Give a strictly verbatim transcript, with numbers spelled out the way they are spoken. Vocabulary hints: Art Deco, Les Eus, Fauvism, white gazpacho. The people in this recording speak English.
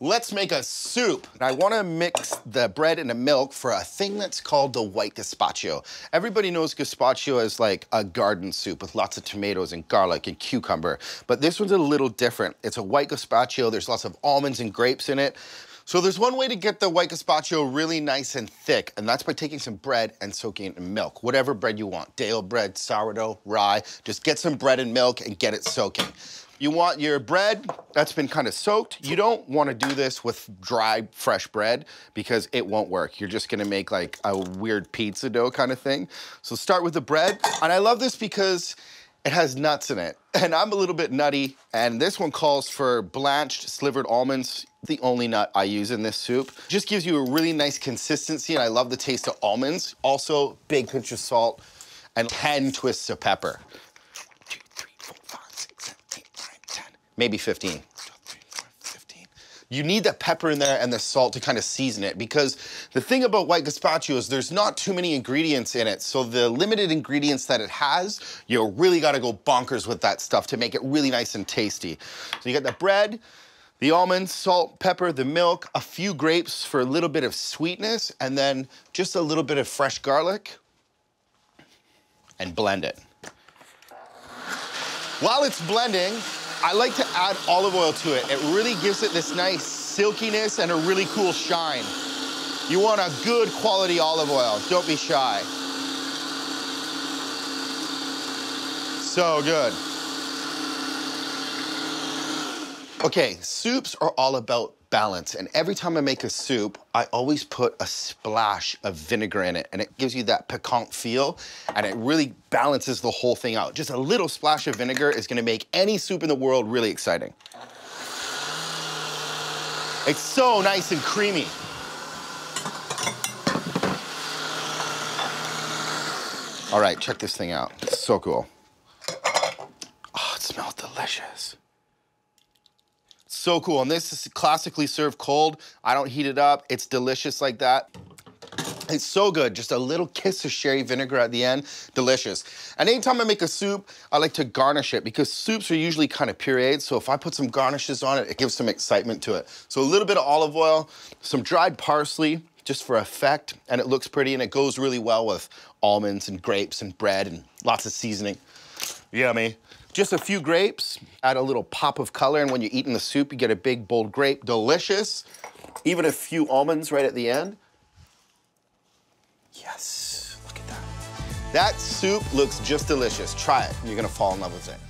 Let's make a soup. I wanna mix the bread and the milk for a thing that's called the white gazpacho. Everybody knows gazpacho as like a garden soup with lots of tomatoes and garlic and cucumber, but this one's a little different. It's a white gazpacho, there's lots of almonds and grapes in it. So there's one way to get the white gazpacho really nice and thick, and that's by taking some bread and soaking it in milk, whatever bread you want, day old bread, sourdough, rye, just get some bread and milk and get it soaking. You want your bread that's been kind of soaked. You don't want to do this with dry, fresh bread because it won't work. You're just going to make like a weird pizza dough kind of thing. So start with the bread. And I love this because it has nuts in it. And I'm a little bit nutty. And this one calls for blanched slivered almonds, the only nut I use in this soup. Just gives you a really nice consistency. And I love the taste of almonds. Also, big pinch of salt and ten twists of pepper. Maybe fifteen. You need the pepper in there and the salt to kind of season it, because the thing about white gazpacho is there's not too many ingredients in it. So the limited ingredients that it has, you really gotta go bonkers with that stuff to make it really nice and tasty. So you got the bread, the almonds, salt, pepper, the milk, a few grapes for a little bit of sweetness, and then just a little bit of fresh garlic, and blend it. While it's blending, I like to add olive oil to it. It really gives it this nice silkiness and a really cool shine. You want a good quality olive oil. Don't be shy. So good. Okay, soups are all about balance, and every time I make a soup, I always put a splash of vinegar in it, and it gives you that piquant feel, and it really balances the whole thing out. Just a little splash of vinegar is gonna make any soup in the world really exciting. It's so nice and creamy. All right, check this thing out. It's so cool. Oh, it smells delicious. So cool, and this is classically served cold. I don't heat it up, it's delicious like that. It's so good, just a little kiss of sherry vinegar at the end, delicious. And anytime I make a soup, I like to garnish it because soups are usually kind of pureed, so if I put some garnishes on it, it gives some excitement to it. So a little bit of olive oil, some dried parsley, just for effect, and it looks pretty, and it goes really well with almonds and grapes and bread and lots of seasoning. Yummy. Just a few grapes, add a little pop of color, and when you're eating the soup, you get a big, bold grape. Delicious. Even a few almonds right at the end. Yes, look at that. That soup looks just delicious. Try it, and you're gonna fall in love with it.